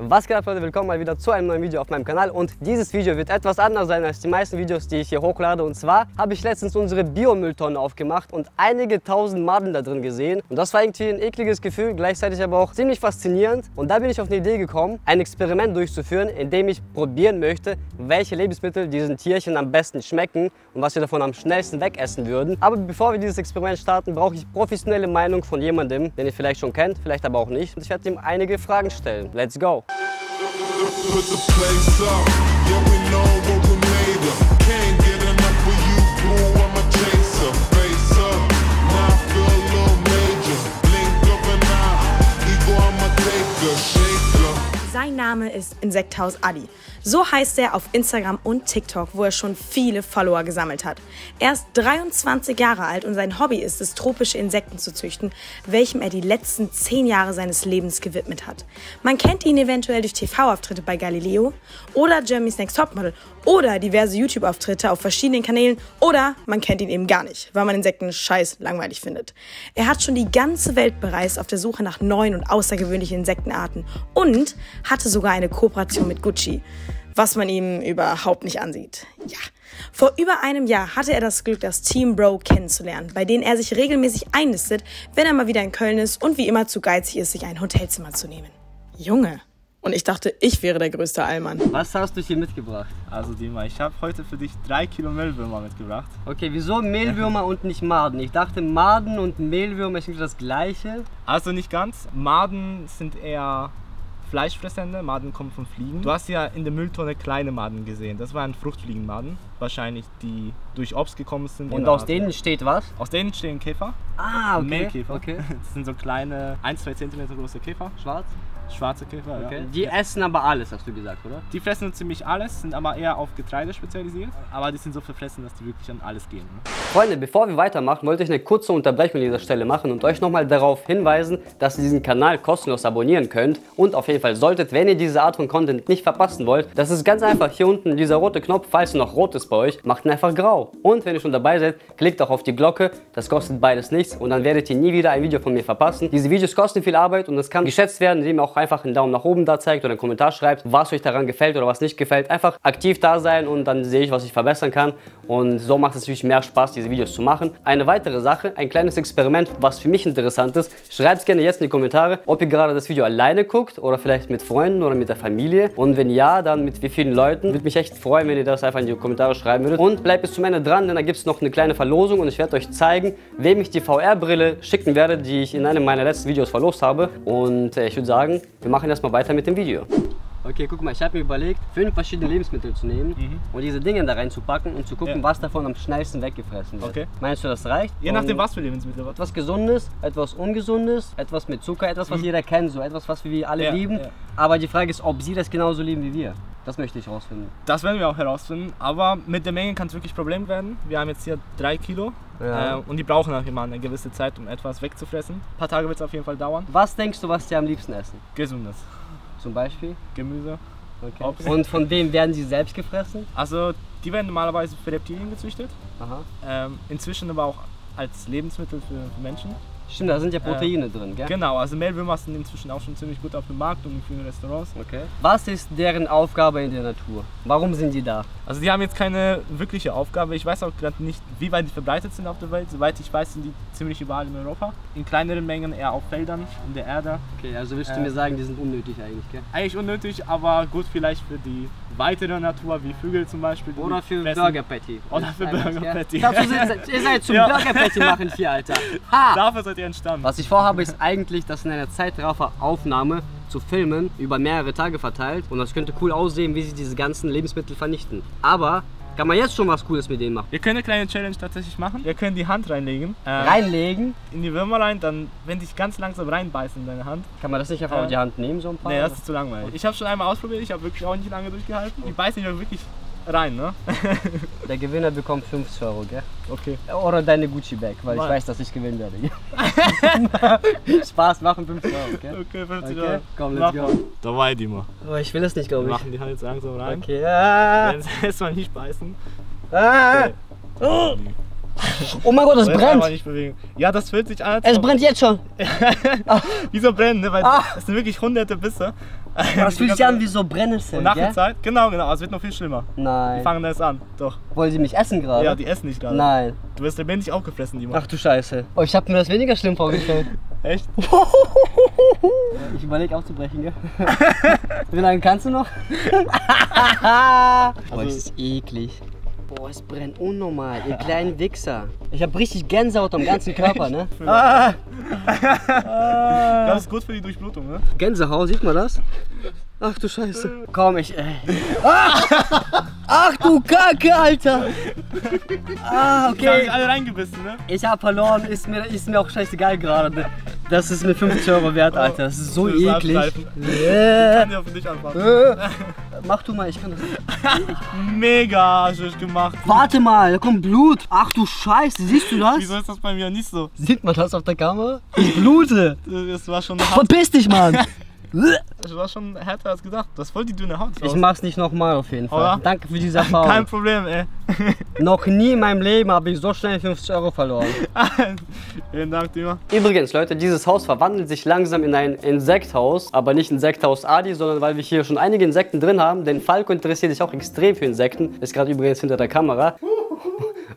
Was geht ab, Leute, willkommen mal wieder zu einem neuen Video auf meinem Kanal, und dieses Video wird etwas anders sein als die meisten Videos, die ich hier hochlade. Und zwar habe ich letztens unsere Biomülltonne aufgemacht und einige tausend Maden da drin gesehen, und das war irgendwie ein ekliges Gefühl, gleichzeitig aber auch ziemlich faszinierend. Und da bin ich auf eine Idee gekommen, ein Experiment durchzuführen, in dem ich probieren möchte, welche Lebensmittel diesen Tierchen am besten schmecken und was wir davon am schnellsten wegessen würden. Aber bevor wir dieses Experiment starten, brauche ich professionelle Meinung von jemandem, den ihr vielleicht schon kennt, vielleicht aber auch nicht, und ich werde ihm einige Fragen stellen. Let's go! Put the place up, yeah, we know what we made of. Can't get enough of you, boo, I'm a chaser. Face up, now I feel a little major. Blink up an eye, ego, I'm a taker, shaker. Sein Name ist Insekthaus Adi. So heißt er auf Instagram und TikTok, wo er schon viele Follower gesammelt hat. Er ist 23 Jahre alt und sein Hobby ist es, tropische Insekten zu züchten, welchem er die letzten 10 Jahre seines Lebens gewidmet hat. Man kennt ihn eventuell durch TV-Auftritte bei Galileo oder Jeremy's Next Topmodel oder diverse YouTube-Auftritte auf verschiedenen Kanälen, oder man kennt ihn eben gar nicht, weil man Insekten scheiß langweilig findet. Er hat schon die ganze Welt bereist auf der Suche nach neuen und außergewöhnlichen Insektenarten und hatte sogar eine Kooperation mit Gucci, was man ihm überhaupt nicht ansieht. Ja. Vor über einem Jahr hatte er das Glück, das Team Bro kennenzulernen, bei denen er sich regelmäßig einlistet, wenn er mal wieder in Köln ist und wie immer zu geizig ist, sich ein Hotelzimmer zu nehmen. Junge! Und ich dachte, ich wäre der größte Allmann. Was hast du hier mitgebracht? Also Dima, ich habe heute für dich 3 Kilo Mehlwürmer mitgebracht. Okay, wieso Mehlwürmer und nicht Maden? Ich dachte, Maden und Mehlwürmer sind das Gleiche. Also nicht ganz. Maden sind eher fleischfressende, Maden kommen von Fliegen. Du hast ja in der Mülltonne kleine Maden gesehen. Das waren Fruchtfliegenmaden, wahrscheinlich, die durch Obst gekommen sind. Und aus denen steht was? Aus denen stehen Käfer. Ah, okay. Mehlkäfer. Okay. Das sind so kleine, 1-2 cm große Käfer. Schwarz? Schwarze Käfer, okay. Ja. Die essen aber alles, hast du gesagt, oder? Die fressen ziemlich alles, sind aber eher auf Getreide spezialisiert. Aber die sind so verfressen, dass die wirklich an alles gehen. Ne? Freunde, bevor wir weitermachen, wollte ich eine kurze Unterbrechung an dieser Stelle machen und euch nochmal darauf hinweisen, dass ihr diesen Kanal kostenlos abonnieren könnt. Und auf jeden Fall solltet, wenn ihr diese Art von Content nicht verpassen wollt, das ist ganz einfach hier unten, dieser rote Knopf, falls er noch rot ist bei euch, macht ihn einfach grau. Und wenn ihr schon dabei seid, klickt auch auf die Glocke, das kostet beides nichts, und dann werdet ihr nie wieder ein Video von mir verpassen. Diese Videos kosten viel Arbeit, und es kann geschätzt werden, indem ihr auch einfach einen Daumen nach oben da zeigt oder einen Kommentar schreibt, was euch daran gefällt oder was nicht gefällt. Einfach aktiv da sein, und dann sehe ich, was ich verbessern kann, und so macht es natürlich mehr Spaß, diese Videos zu machen. Eine weitere Sache, ein kleines Experiment, was für mich interessant ist. Schreibt es gerne jetzt in die Kommentare, ob ihr gerade das Video alleine guckt oder vielleicht mit Freunden oder mit der Familie, und wenn ja, dann mit wie vielen Leuten. Würde mich echt freuen, wenn ihr das einfach in die Kommentare schreiben würdet, und bleibt bis zum Ende dran, denn da gibt es noch eine kleine Verlosung, und ich werde euch zeigen, wem ich die VR-Brille schicken werde, die ich in einem meiner letzten Videos verlost habe. Und ich würde sagen, wir machen erstmal weiter mit dem Video. Okay, guck mal, ich habe mir überlegt, 5 verschiedene Lebensmittel zu nehmen und diese Dinge da reinzupacken und zu gucken, was davon am schnellsten weggefressen wird. Okay. Meinst du, das reicht? Je nachdem, was für Lebensmittel. Etwas Gesundes, etwas Ungesundes, etwas mit Zucker, etwas, was jeder kennt, so etwas, was wir alle lieben. Ja. Aber die Frage ist, ob sie das genauso lieben wie wir. Das möchte ich herausfinden. Das werden wir auch herausfinden, aber mit der Menge kann es wirklich ein Problem werden. Wir haben jetzt hier 3 Kilo und die brauchen auch immer eine gewisse Zeit, um etwas wegzufressen. Ein paar Tage wird es auf jeden Fall dauern. Was denkst du, was die am liebsten essen? Gesundes. Zum Beispiel? Gemüse. Okay. Obst. Und von wem werden sie selbst gefressen? Also die werden normalerweise für Reptilien gezüchtet, inzwischen aber auch als Lebensmittel für Menschen. Stimmt, da sind ja Proteine drin, gell? Genau, also Mehlwürmer sind inzwischen auch schon ziemlich gut auf dem Markt und in vielen Restaurants. Okay. Was ist deren Aufgabe in der Natur? Warum sind die da? Also die haben jetzt keine wirkliche Aufgabe. Ich weiß auch gerade nicht, wie weit die verbreitet sind auf der Welt. Soweit ich weiß, sind die ziemlich überall in Europa. In kleineren Mengen, eher auf Feldern, in der Erde. Okay, also willst du mir sagen, die sind unnötig eigentlich, gell? Eigentlich unnötig, aber gut vielleicht für die weitere Natur, wie Vögel zum Beispiel. Oder für Burger Patty. Oder für Burger Patty. Ja. Ihr seid zum Burger Patty machen hier, Alter. Ha! Dafür seid ihr entstanden. Was ich vorhabe, ist eigentlich, dass in einer Zeitrafferaufnahme zu filmen, über mehrere Tage verteilt, und das könnte cool aussehen, wie sie diese ganzen Lebensmittel vernichten. Aber kann man jetzt schon was Cooles mit denen machen? Wir können eine kleine Challenge tatsächlich machen. Wir können die Hand reinlegen. Reinlegen? In die Würmer rein, dann wenn dich ganz langsam reinbeißen in deine Hand. Kann man das nicht einfach auf die Hand nehmen, so ein paar? Nee, das ist zu langweilig. Ich habe schon einmal ausprobiert, ich habe wirklich auch nicht lange durchgehalten. Die beißen ja wirklich rein, ne? Der Gewinner bekommt 50 €, gell? Okay. Oder deine Gucci-Bag, weil ich weiß, dass ich gewinnen werde. Spaß, machen 50 €, gell? Okay, 50 €. Okay. Komm, let's go. Dabei, Dima. Oh, ich will das nicht, glaube ich. Wir machen die Hand langsam rein. Okay. Wenn sie erstmal nicht beißen. Okay. Oh. Oh mein Gott, das brennt! Nicht bewegen. Ja, das fühlt sich an. Es brennt jetzt schon! Wieso brennen? Ne? Weil das sind wirklich hunderte Bisse. Das fühlt sich an wie so Brennnesseln. Und nach der Zeit? Genau, genau. Es wird noch viel schlimmer. Nein. Die fangen das an. Doch. Wollen sie mich essen gerade? Ja, die essen dich gerade. Nein. Du wirst lebendig aufgefressen, Dima. Ach du Scheiße. Oh, ich habe mir das weniger schlimm vorgestellt. Echt? Ich überlege aufzubrechen, gell? Wie lange kannst du noch? Boah, das ist eklig. Boah, es brennt unnormal, ihr kleinen Wichser. Ich hab richtig Gänsehaut am ganzen Körper, ne? Das ist gut für die Durchblutung, ne? Gänsehaut, sieht man das? Ach du Scheiße. Komm, ich... Ach du Kacke, Alter! Ah, okay. Ich hab mich alle reingebissen, ne? Ich hab verloren, ist mir auch scheißegal gerade. Das ist mir 50 Euro wert, Alter. Das ist so eklig. Ich kann ja für dich anfangen. Mach du mal, ich kann das nicht. Mega arschig gemacht. Warte mal, da kommt Blut. Ach du Scheiße, siehst du das? Wieso ist das bei mir nicht so? Sieht man das auf der Kamera? Ich blute. Das war schon hart. Verpiss dich, Mann. Das war schon härter als gedacht. Das ist voll die dünne Haut. Ich mach's nicht nochmal auf jeden Fall. Oder? Danke für diese Erfahrung. Kein Problem, ey. Noch nie in meinem Leben habe ich so schnell 50 Euro verloren. Vielen Dank, Dima. Übrigens, Leute, dieses Haus verwandelt sich langsam in ein Insekthaus. Aber nicht Insekthaus Adi, sondern weil wir hier schon einige Insekten drin haben. Denn Falco interessiert sich auch extrem für Insekten. Ist gerade übrigens hinter der Kamera.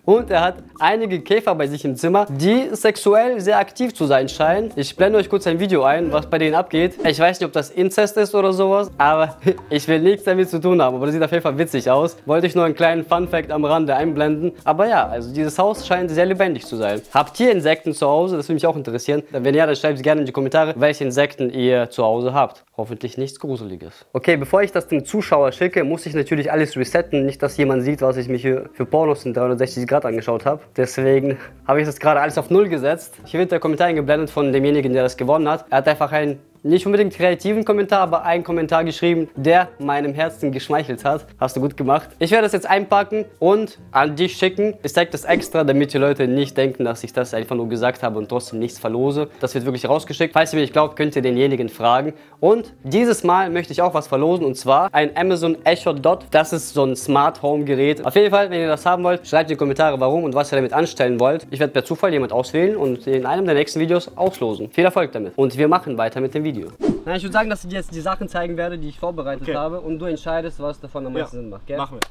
Und er hat einige Käfer bei sich im Zimmer, die sexuell sehr aktiv zu sein scheinen. Ich blende euch kurz ein Video ein, was bei denen abgeht. Ich weiß nicht, ob das Inzest ist oder sowas, aber ich will nichts damit zu tun haben. Aber das sieht auf jeden Fall witzig aus. Wollte ich nur einen kleinen Fun-Fact am Rande einblenden. Aber ja, also dieses Haus scheint sehr lebendig zu sein. Habt ihr Insekten zu Hause? Das würde mich auch interessieren. Wenn ja, dann schreibt es gerne in die Kommentare, welche Insekten ihr zu Hause habt. Hoffentlich nichts Gruseliges. Okay, bevor ich das dem Zuschauer schicke, muss ich natürlich alles resetten. Nicht, dass jemand sieht, was ich mich hier für Pornos in 360 Grad angeschaut habe. Deswegen habe ich das gerade alles auf Null gesetzt. Hier wird der Kommentar eingeblendet von demjenigen, der das gewonnen hat. Er hat einfach einen nicht unbedingt kreativen Kommentar, aber einen Kommentar geschrieben, der meinem Herzen geschmeichelt hat. Hast du gut gemacht. Ich werde das jetzt einpacken und an dich schicken. Ich zeige das extra, damit die Leute nicht denken, dass ich das einfach nur gesagt habe und trotzdem nichts verlose. Das wird wirklich rausgeschickt. Falls ihr mir nicht glaubt, könnt ihr denjenigen fragen. Und dieses Mal möchte ich auch was verlosen, und zwar ein Amazon Echo Dot. Das ist so ein Smart Home Gerät. Auf jeden Fall, wenn ihr das haben wollt, schreibt in die Kommentare, warum und was ihr damit anstellen wollt. Ich werde per Zufall jemand auswählen und in einem der nächsten Videos auslosen. Viel Erfolg damit. Und wir machen weiter mit dem Video. Nein, ich würde sagen, dass ich dir jetzt die Sachen zeigen werde, die ich vorbereitet habe, und du entscheidest, was davon am meisten Sinn macht, gell? Machen wir.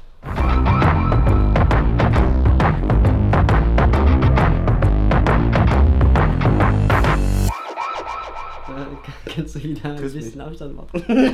Kannst du wieder ein bisschen Abstand machen?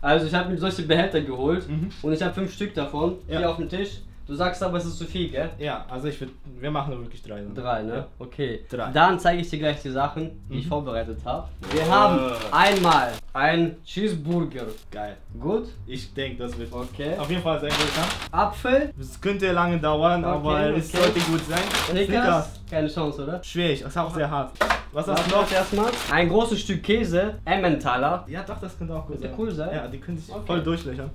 Also ich habe mir solche Behälter geholt und ich habe 5 Stück davon, hier auf dem Tisch. Du sagst aber, es ist zu viel, gell? Ja, also ich würde, wir machen wirklich 3. Dann. 3, ne? Ja. Okay. 3. Dann zeige ich dir gleich die Sachen, die ich vorbereitet habe. Wir haben einmal einen Cheeseburger. Geil. Gut? Ich denke, das wird auf jeden Fall sehr gut. Apfel. Das könnte lange dauern, aber es sollte gut sein. Snickers. Keine Chance, oder? Schwierig, das ist auch sehr hart. Was hast du noch? Erstmal ein großes Stück Käse, Emmentaler. Ja doch, das könnte auch gut sein. Cool sein. Ja, die können sich voll durchlöchern.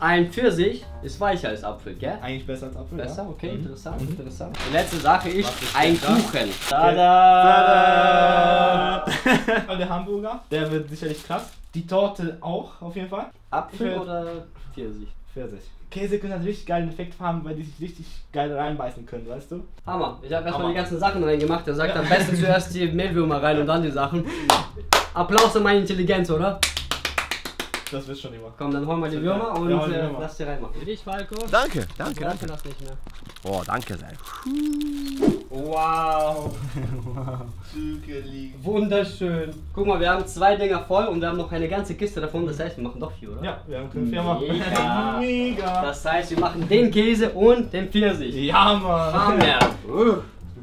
Ein Pfirsich ist weicher als Apfel, gell? Eigentlich besser als Apfel. Besser, okay, interessant, interessant. Die letzte Sache ist ein Kuchen. Tada! Tada! Der Hamburger, der wird sicherlich krass. Die Torte auch, auf jeden Fall. Apfel oder Pfirsich? Pfirsich. Käse können einen richtig geilen Effekt haben, weil die sich richtig geil reinbeißen können, weißt du? Hammer. Ich habe erstmal die ganzen Sachen reingemacht. Er sagt am besten zuerst die Mehlwürmer rein und dann die Sachen. Applaus an meine Intelligenz, oder? Das wird schon immer. Komm, dann holen wir die Würmer und lass die reinmachen. Für dich, Falco. Danke, danke. Danke, das nicht mehr. Oh, danke sehr. Wow. Wunderschön. Guck mal, wir haben 2 Dinger voll und wir haben noch eine ganze Kiste davon. Das heißt, wir machen doch 4, oder? Ja, wir haben 4 machen. Mega. Mega. Das heißt, wir machen den Käse und den Pfirsich. Ja, Mann. Hammer.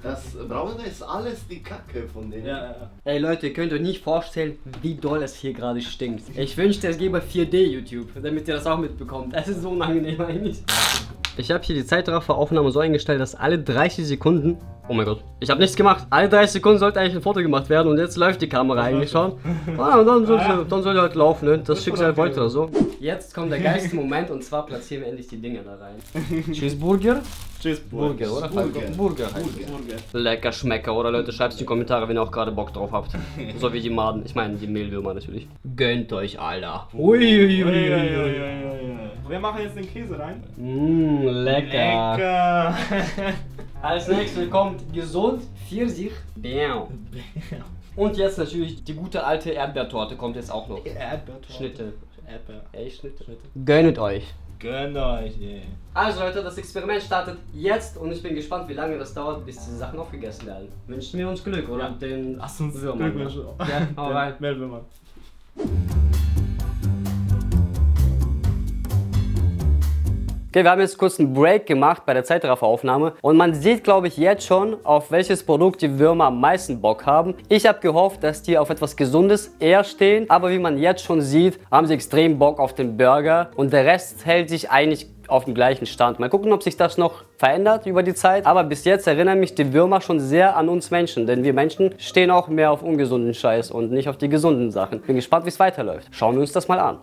Das Braune ist alles die Kacke von denen. Ja, ja. Ey Leute, ihr könnt euch nicht vorstellen, wie doll es hier gerade stinkt. Ich wünschte, es gäbe 4D YouTube, damit ihr das auch mitbekommt. Das ist so unangenehm eigentlich. Ich habe hier die Zeitrafferaufnahme so eingestellt, dass alle 30 Sekunden... Oh mein Gott, ich habe nichts gemacht. Alle 30 Sekunden sollte eigentlich ein Foto gemacht werden und jetzt läuft die Kamera eigentlich schon. Ah, und dann soll die halt laufen, ne? Das Schicksal wollte oder so. Jetzt kommt der geilste Moment und zwar platzieren wir endlich die Dinger da rein. Cheeseburger? Cheeseburger, oder? Burger. Lecker Schmecker, oder Leute? Schreibt es in die Kommentare, wenn ihr auch gerade Bock drauf habt. So wie die Maden, ich meine die Mehlwürmer natürlich. Gönnt euch, Alter. Wir machen jetzt den Käse rein. Mmm, lecker. Lecker. Als nächstes kommt gesund Pfirsich. Bäm. Und jetzt natürlich die gute alte Erdbeertorte kommt jetzt auch noch. Erdbeertorte. Schnitte. Erdbeer. Ey, Schnitte. Gönnt euch. Gönnt euch, yeah. Also Leute, das Experiment startet jetzt und ich bin gespannt, wie lange das dauert, bis diese Sachen aufgegessen werden. Wünschen wir uns Glück, oder? Ja. Den lass uns Glück wünschen. Ja, hau rein. Melden wir mal. Okay, wir haben jetzt kurz einen Break gemacht bei der Zeitrafferaufnahme und man sieht, glaube ich, jetzt schon, auf welches Produkt die Würmer am meisten Bock haben. Ich habe gehofft, dass die auf etwas Gesundes eher stehen, aber wie man jetzt schon sieht, haben sie extrem Bock auf den Burger und der Rest hält sich eigentlich auf dem gleichen Stand. Mal gucken, ob sich das noch verändert über die Zeit, aber bis jetzt erinnern mich die Würmer schon sehr an uns Menschen, denn wir Menschen stehen auch mehr auf ungesunden Scheiß und nicht auf die gesunden Sachen. Bin gespannt, wie es weiterläuft. Schauen wir uns das mal an.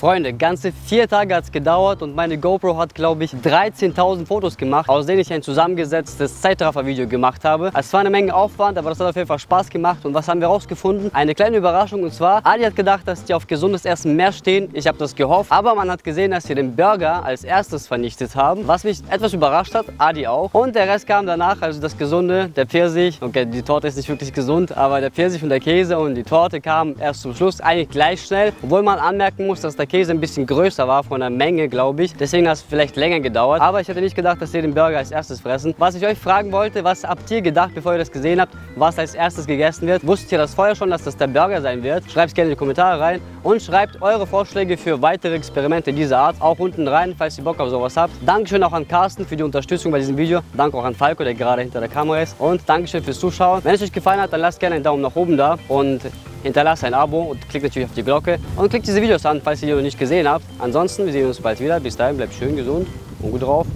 Freunde, ganze 4 Tage hat es gedauert und meine GoPro hat, glaube ich, 13.000 Fotos gemacht, aus denen ich ein zusammengesetztes Zeitraffer-Video gemacht habe. Es war eine Menge Aufwand, aber das hat auf jeden Fall Spaß gemacht. Und was haben wir rausgefunden? Eine kleine Überraschung, und zwar, Adi hat gedacht, dass die auf gesundes Essen mehr stehen. Ich habe das gehofft, aber man hat gesehen, dass sie den Burger als erstes vernichtet haben, was mich etwas überrascht hat, Adi auch. Und der Rest kam danach, also das Gesunde, der Pfirsich. Okay, die Torte ist nicht wirklich gesund, aber der Pfirsich und der Käse und die Torte kamen erst zum Schluss, eigentlich gleich schnell, obwohl man anmerken muss, dass der Käse ein bisschen größer war von der Menge, glaube ich. Deswegen hat es vielleicht länger gedauert. Aber ich hätte nicht gedacht, dass ihr den Burger als erstes fressen. Was ich euch fragen wollte, was habt ihr gedacht, bevor ihr das gesehen habt, was als erstes gegessen wird? Wusstet ihr das vorher schon, dass das der Burger sein wird? Schreibt es gerne in die Kommentare rein und schreibt eure Vorschläge für weitere Experimente dieser Art auch unten rein, falls ihr Bock auf sowas habt. Dankeschön auch an Carsten für die Unterstützung bei diesem Video. Danke auch an Falco, der gerade hinter der Kamera ist. Und Dankeschön fürs Zuschauen. Wenn es euch gefallen hat, dann lasst gerne einen Daumen nach oben da und hinterlasst ein Abo und klickt natürlich auf die Glocke und klickt diese Videos an, falls ihr die noch nicht gesehen habt. Ansonsten, wir sehen uns bald wieder. Bis dahin, bleibt schön gesund und gut drauf.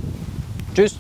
Tschüss!